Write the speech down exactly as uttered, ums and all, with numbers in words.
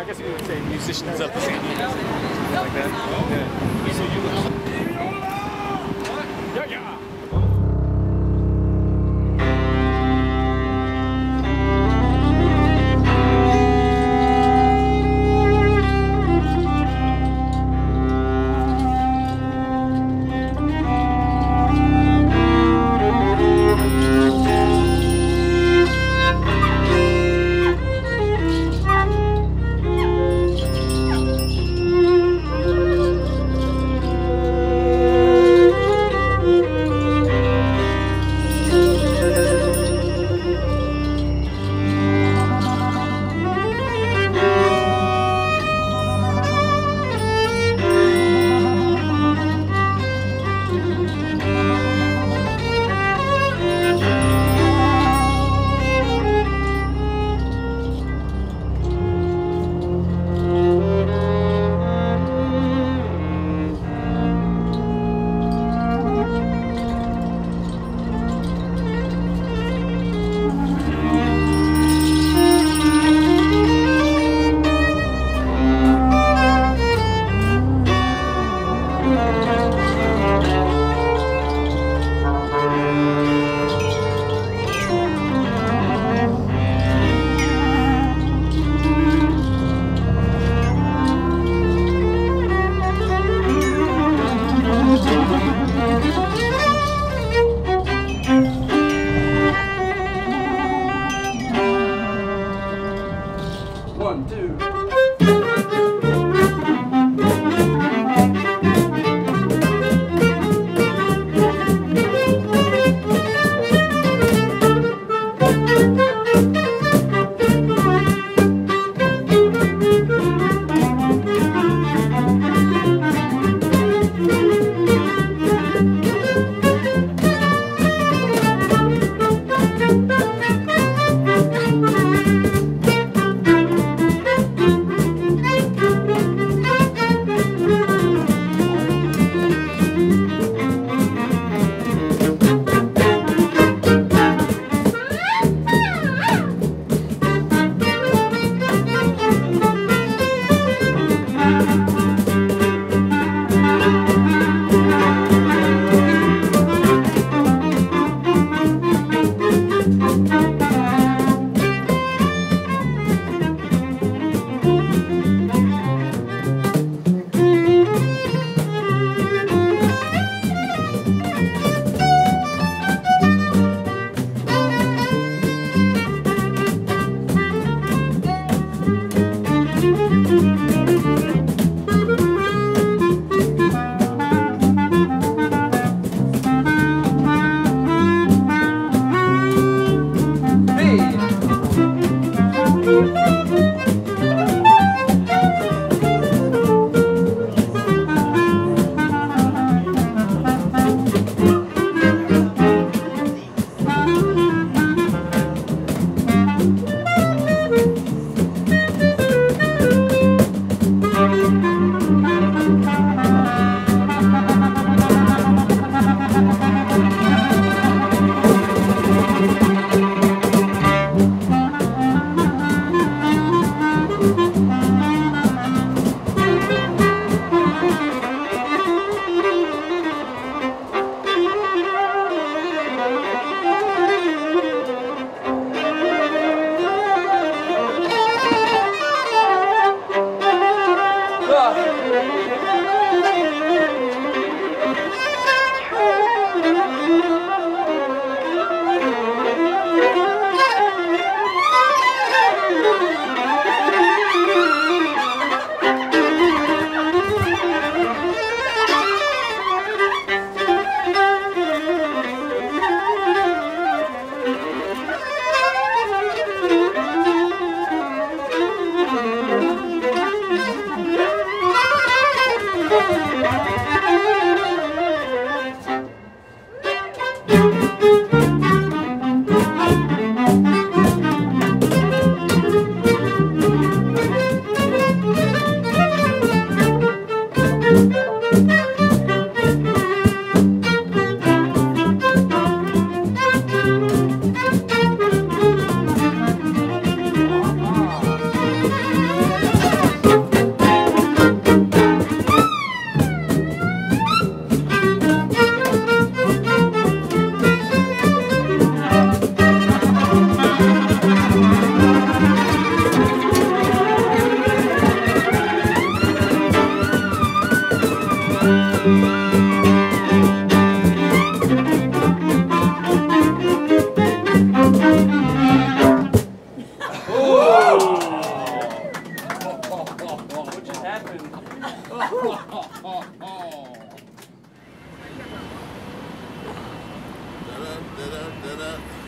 I guess you would say musicians of the scene, you know, something like that. Yeah. So you would... Yeah, yeah. Thank you. ho, ho, ho. Da-da, da-da, da-da.